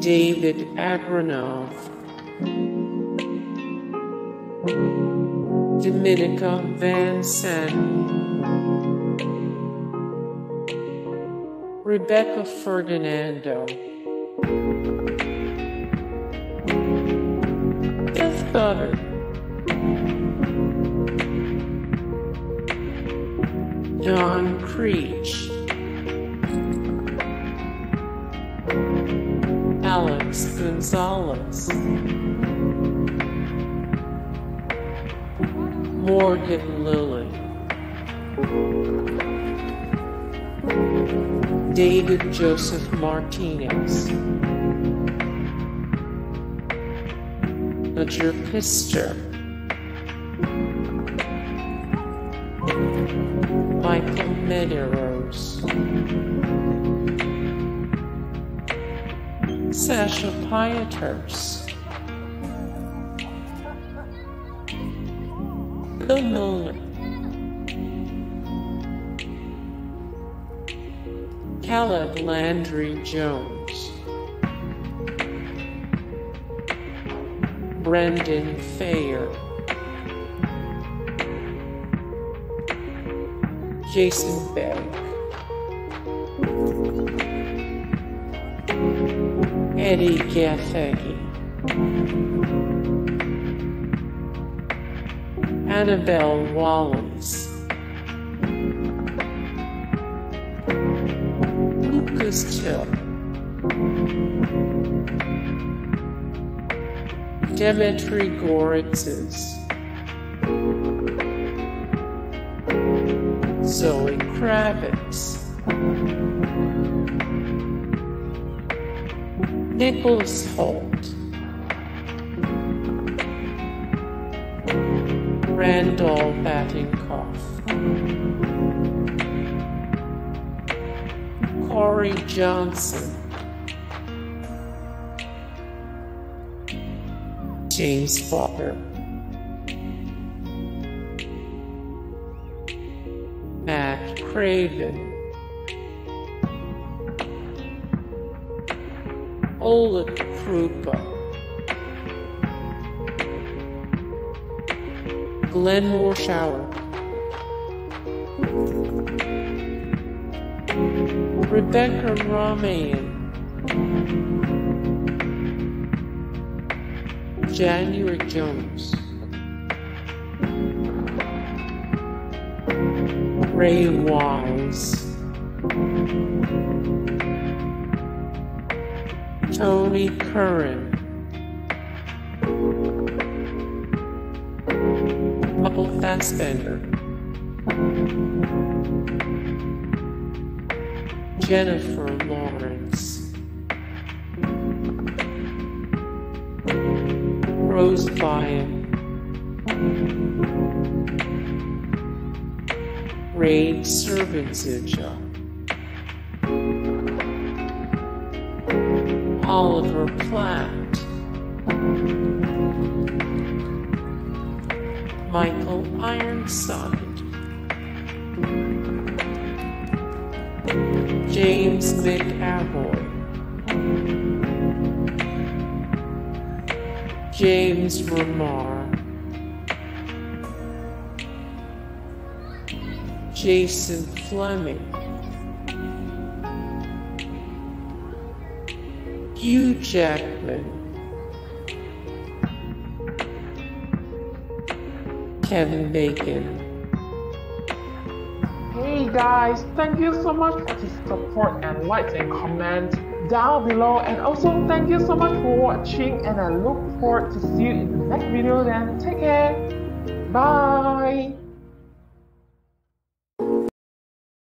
David Agranov, Dominika van Santen, Rebecca Ferdinando. Death Daughter, Don Creech, Alex Gonzalez, Morgan Lilly, David Joseph Martinez, Ludger Pister, Michael Medeiros, Sasha Pieterse, The Miller, Caleb Landry Jones, Brendan Fayer, Jason Beghe, Edi Gathegi, Annabelle Wallis, Lucas Till, Demetri Goritsas, Zoe Kravitz, Nicholas Hoult, Randall Batinkoff, Corey Johnson, James Faulkner, Matt Craven, Olek Krupa, Glenn Morshower, Rebecca Romijn, January Jones, Ray Wise, Tony Curran, Michael Fassbender, Jennifer Lawrence, Rose Byrne, Ray Servantseja, Oliver Platt, Michael Ironside, James McAvoy, James Remar, Jason Fleming, Hugh Jackman, Kevin Bacon. Hey guys, thank you so much for the support and likes and comments down below, and also thank you so much for watching, and I look forward to see you in the next video. Then take care, bye.